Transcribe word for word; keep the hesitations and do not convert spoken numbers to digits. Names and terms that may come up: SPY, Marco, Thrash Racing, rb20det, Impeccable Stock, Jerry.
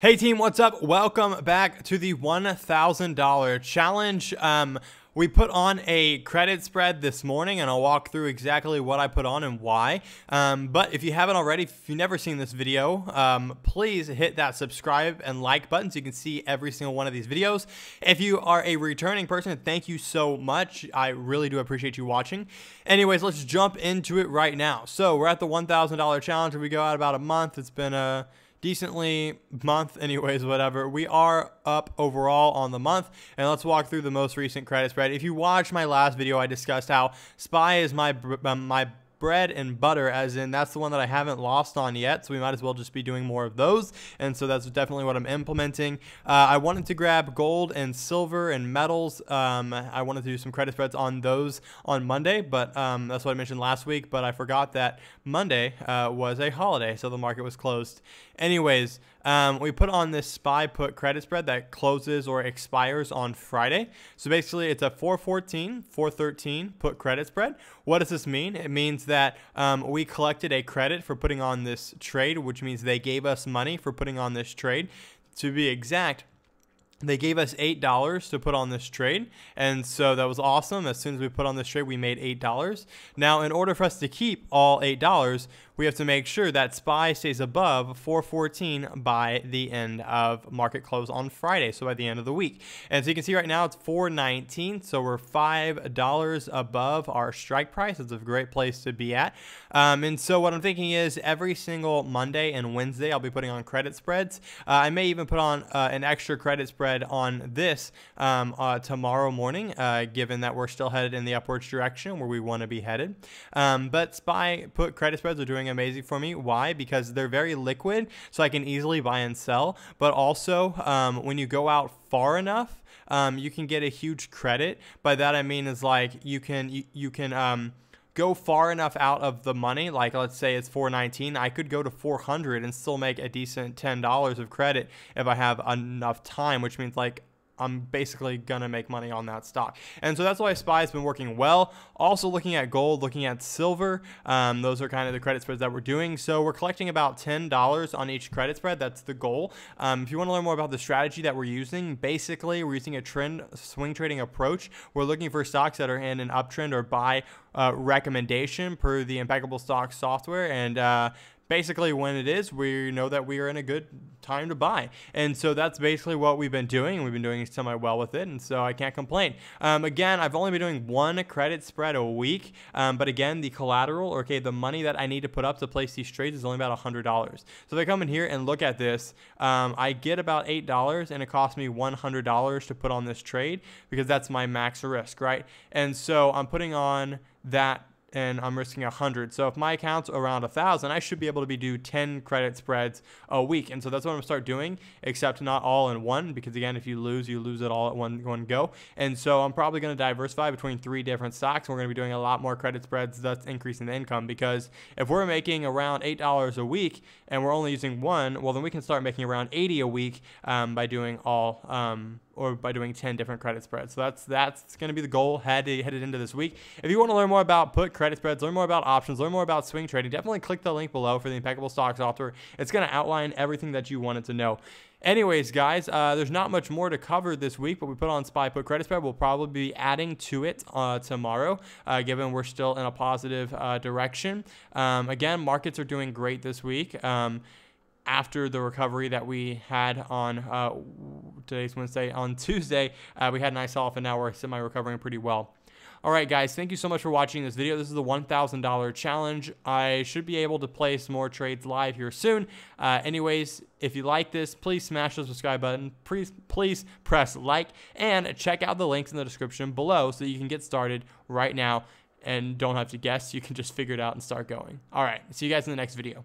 Hey team, what's up? Welcome back to the one thousand dollar challenge. Um, we put on a credit spread this morning and I'll walk through exactly what I put on and why. Um, but if you haven't already, if you've never seen this video, um, please hit that subscribe and like button so you can see every single one of these videos. If you are a returning person, thank you so much. I really do appreciate you watching. Anyways, let's jump into it right now. So we're at the one thousand dollar challenge. We go out about a month. It's been a decently month anyways, whatever. We are up overall on the month, and let's walk through the most recent credit spread. If you watched my last video, I discussed how S P Y is my um, my bread and butter, as in that's the one that I haven't lost on yet, so we might as well just be doing more of those. And so that's definitely what I'm implementing. uh, I wanted to grab gold and silver and metals. um, I wanted to do some credit spreads on those on Monday, but um, that's what I mentioned last week, but I forgot that Monday uh, was a holiday, so the market was closed. Anyways, um, we put on this S P Y put credit spread that closes or expires on Friday. So basically it's a four fourteen, four thirteen put credit spread. What does this mean? It means that um, we collected a credit for putting on this trade, which means they gave us money for putting on this trade. To be exact, they gave us eight dollars to put on this trade, and so that was awesome. As soon as we put on this trade, we made eight dollars. Now, in order for us to keep all eight dollars, we have to make sure that S P Y stays above four fourteen by the end of market close on Friday, so by the end of the week. And so you can see right now it's four nineteen, so we're five dollars above our strike price. It's a great place to be at. Um, and so what I'm thinking is every single Monday and Wednesday, I'll be putting on credit spreads. Uh, I may even put on uh, an extra credit spread on this um, uh, tomorrow morning, uh, given that we're still headed in the upwards direction where we want to be headed. Um, but S P Y put credit spreads are doing amazing for me. Why? Because they're very liquid, so I can easily buy and sell. But also, um, when you go out far enough, um, you can get a huge credit. By that I mean is like you can you, you can. Um, go far enough out of the money. Like let's say it's four nineteen, I could go to four hundred and still make a decent ten dollars of credit if I have enough time, which means like I'm basically gonna make money on that stock. And so that's why S P Y has been working well. Also looking at gold, looking at silver, um, those are kind of the credit spreads that we're doing. So we're collecting about ten dollars on each credit spread. That's the goal. Um, if you wanna learn more about the strategy that we're using, basically we're using a trend swing trading approach. We're looking for stocks that are in an uptrend or buy uh, recommendation per the Impeccable Stock software. And uh, basically when it is, we know that we are in a good time to buy. And so that's basically what we've been doing, and we've been doing semi well with it, and so I can't complain. Um, again, I've only been doing one credit spread a week, um, but again, the collateral, or okay, the money that I need to put up to place these trades is only about one hundred dollars. So if I come in here and look at this, um, I get about eight dollars, and it cost me one hundred dollars to put on this trade, because that's my max risk, right? And so I'm putting on that, and I'm risking one hundred. So if my account's around one thousand, I should be able to be do ten credit spreads a week. And so that's what I'm going to start doing, except not all in one, because again, if you lose, you lose it all at one, one go. And so I'm probably going to diversify between three different stocks. We're going to be doing a lot more credit spreads, thus increasing the income, because if we're making around eight dollars a week and we're only using one, well, then we can start making around eighty a week um, by doing all... Um, or by doing ten different credit spreads. So that's that's going to be the goal headed, headed into this week. If you want to learn more about put credit spreads, learn more about options, learn more about swing trading, definitely click the link below for the Impeccable Stock software. It's going to outline everything that you wanted to know. Anyways, guys, uh, there's not much more to cover this week, but we put on S P Y put credit spread. We'll probably be adding to it uh, tomorrow, uh, given we're still in a positive uh, direction. Um, again, markets are doing great this week. Um, After the recovery that we had on uh, today's Wednesday, on Tuesday, uh, we had a nice off, and now we're semi-recovering pretty well. All right, guys, thank you so much for watching this video. This is the one thousand dollar challenge. I should be able to place more trades live here soon. Uh, anyways, if you like this, please smash the subscribe button. Please, please press like, and check out the links in the description below so you can get started right now and don't have to guess. You can just figure it out and start going. All right, see you guys in the next video.